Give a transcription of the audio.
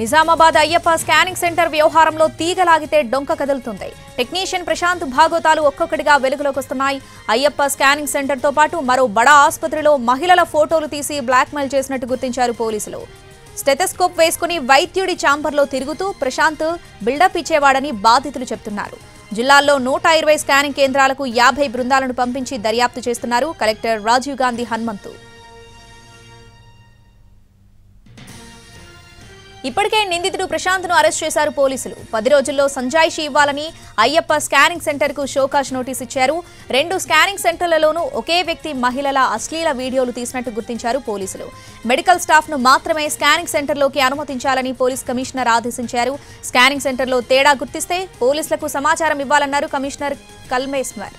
Nizamabad Ayyappa scanning centre వ్యవహారంలో తీగలాగితే డొంక కదులుతుంది. టెక్నీషియన్ ప్రశాంత్ భాగోతాలు ఒక్కొక్కటిగా వెలుగులోకి వస్తున్నాయి. అయ్యప్ప స్కానింగ్ సెంటర్ తో పాటు మరో బడా ఆసుపత్రిలో మహిళల ఫోటోలు తీసి బ్లాక్‌మెయిల్ చేసినట్టు గుర్తించారు పోలీసులు. స్టెథోస్కోప్ వేసుకుని వైద్యుడి ఛాంబర్లో తిరుగుతూ ప్రశాంత్ బిల్డప్ ఇచ్చేవాడని బాధితులు చెప్తున్నారు. జిల్లాలో 120 స్కానింగ్ కేంద్రాలకు 50 బృందాలను పంపించి దర్యాప్తు చేస్తున్నారు కలెక్టర్ రాజీవ్ గాంధీ హన్మంతు. ఇప్పటికే నిందితుడు ప్రశాంత్ను అరెస్ట్ చేశారు పోలీసులు. 10 రోజుల్లో సంజాయిషి ఇవ్వాలని అయ్యప్ప స్కానింగ్ సెంటర్కు షోకాజ్ నోటీస్ ఇచ్చారు. 2 స్కానింగ్ సెంటర్లలోనూ ఒకే వ్యక్తి మహిళల అశ్లీల వీడియోలు తీసినట్టు గుర్తించారు పోలీసులు. మెడికల్ స్టాఫ్ను మాత్రమే స్కానింగ్ సెంటర్లోకి అనుమతించాలని పోలీస్ కమిషనర్ ఆదేశించారు. స్కానింగ్ సెంటర్లో తేడా గుర్తిస్తే పోలీసులకు సమాచారం ఇవ్వాలన్నారు కమిషనర్ కల్మేశ్వర్.